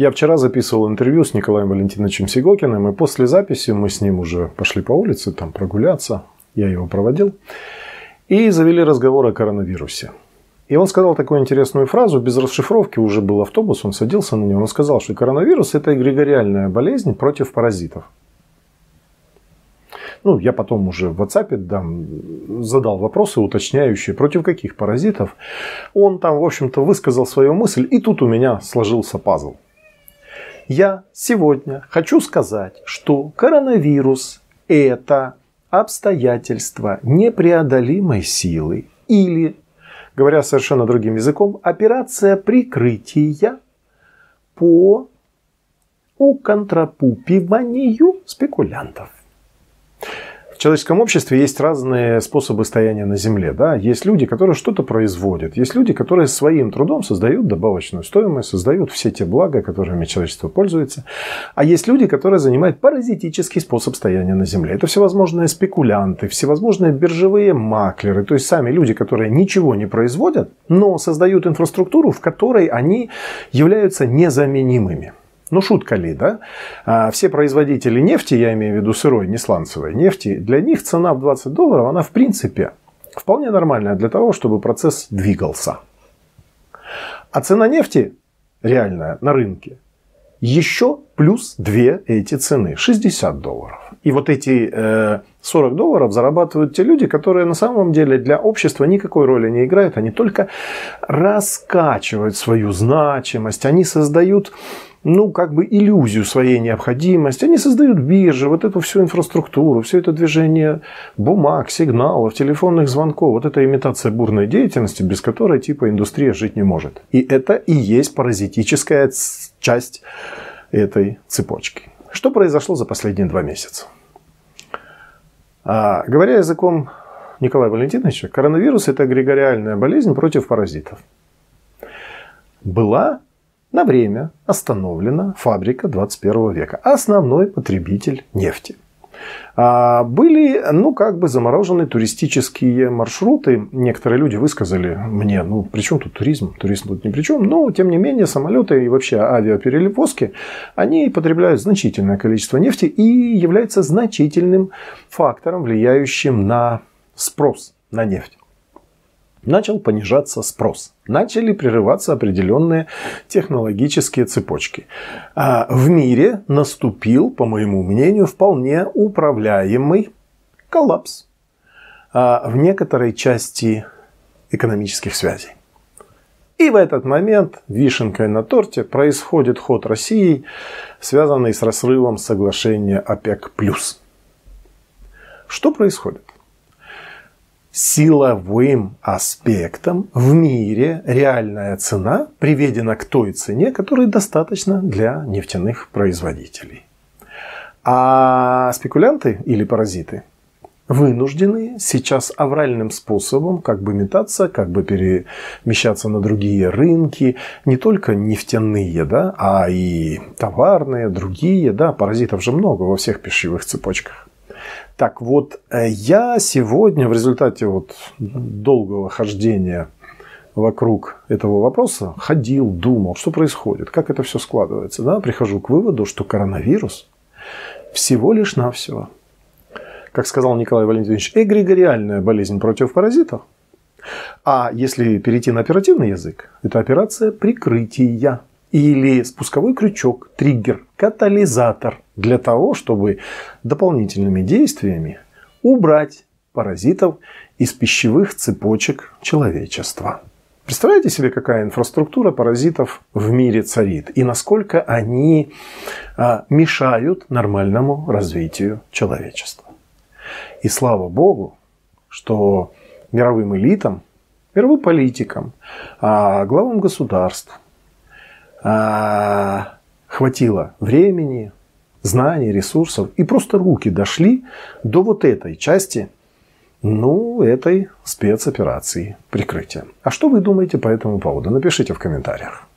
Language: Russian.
Я вчера записывал интервью с Николаем Валентиновичем Сигокиным, и после записи мы с ним уже пошли по улице, там прогуляться, я его проводил, и завели разговор о коронавирусе. И он сказал такую интересную фразу, без расшифровки, уже был автобус, он садился на него, он сказал, что коронавирус – это эгрегориальная болезнь против паразитов. Ну, я потом уже в WhatsApp задал вопросы уточняющие, против каких паразитов. Он там, в общем-то, высказал свою мысль, и тут у меня сложился пазл. Я сегодня хочу сказать, что коронавирус – это обстоятельство непреодолимой силы или, говоря совершенно другим языком, операция прикрытия по уконтропупиванию спекулянтов. В человеческом обществе есть разные способы стояния на земле. Да? Есть люди, которые что-то производят. Есть люди, которые своим трудом создают добавочную стоимость, создают все те блага, которыми человечество пользуется. А есть люди, которые занимают паразитический способ стояния на земле. Это всевозможные спекулянты, всевозможные биржевые маклеры. То есть, сами люди, которые ничего не производят, но создают инфраструктуру, в которой они являются незаменимыми. Ну, шутка ли, да? Все производители нефти, я имею в виду сырой, не сланцевой нефти, для них цена в $20, она в принципе вполне нормальная для того, чтобы процесс двигался. А цена нефти реальная на рынке еще плюс две эти цены, $60. И вот эти $40 зарабатывают те люди, которые на самом деле для общества никакой роли не играют. Они только раскачивают свою значимость, они создают... ну, как бы иллюзию своей необходимости. Они создают биржи, вот эту всю инфраструктуру, все это движение бумаг, сигналов, телефонных звонков. Вот эта имитация бурной деятельности, без которой типа индустрия жить не может. И это и есть паразитическая часть этой цепочки. Что произошло за последние 2 месяца? Говоря языком Николая Валентиновича, коронавирус – это эгрегориальная болезнь против паразитов. Была... на время остановлена фабрика 21 века. Основной потребитель нефти. Были, ну, как бы заморожены туристические маршруты. Некоторые люди высказали мне, ну, при чем тут туризм? Туризм тут ни при чем. Но, тем не менее, самолеты и вообще авиаперевозки, они потребляют значительное количество нефти и являются значительным фактором, влияющим на спрос на нефть. Начал понижаться спрос. Начали прерываться определенные технологические цепочки. В мире наступил, по моему мнению, вполне управляемый коллапс в некоторой части экономических связей. И в этот момент вишенкой на торте происходит ход России, связанный с разрывом соглашения ОПЕК+. Что происходит? Силовым аспектом в мире реальная цена приведена к той цене, которой достаточно для нефтяных производителей. А спекулянты или паразиты вынуждены сейчас авральным способом как бы метаться, как бы перемещаться на другие рынки, не только нефтяные, да, а и товарные, другие. Да, паразитов же много во всех пищевых цепочках. Так вот, я сегодня в результате вот долгого хождения вокруг этого вопроса ходил, думал, что происходит, как это все складывается. Да? Прихожу к выводу, что коронавирус всего лишь навсего, как сказал Николай Валентинович, эгрегориальная болезнь против паразитов. А если перейти на оперативный язык, это операция прикрытия. Или спусковой крючок, триггер, катализатор для того, чтобы дополнительными действиями убрать паразитов из пищевых цепочек человечества. Представляете себе, какая инфраструктура паразитов в мире царит и насколько они мешают нормальному развитию человечества. И слава богу, что мировым элитам, мировым политикам, главам государств, хватило времени, знаний, ресурсов. И просто руки дошли до вот этой части, ну, этой спецоперации прикрытия. А что вы думаете по этому поводу? Напишите в комментариях.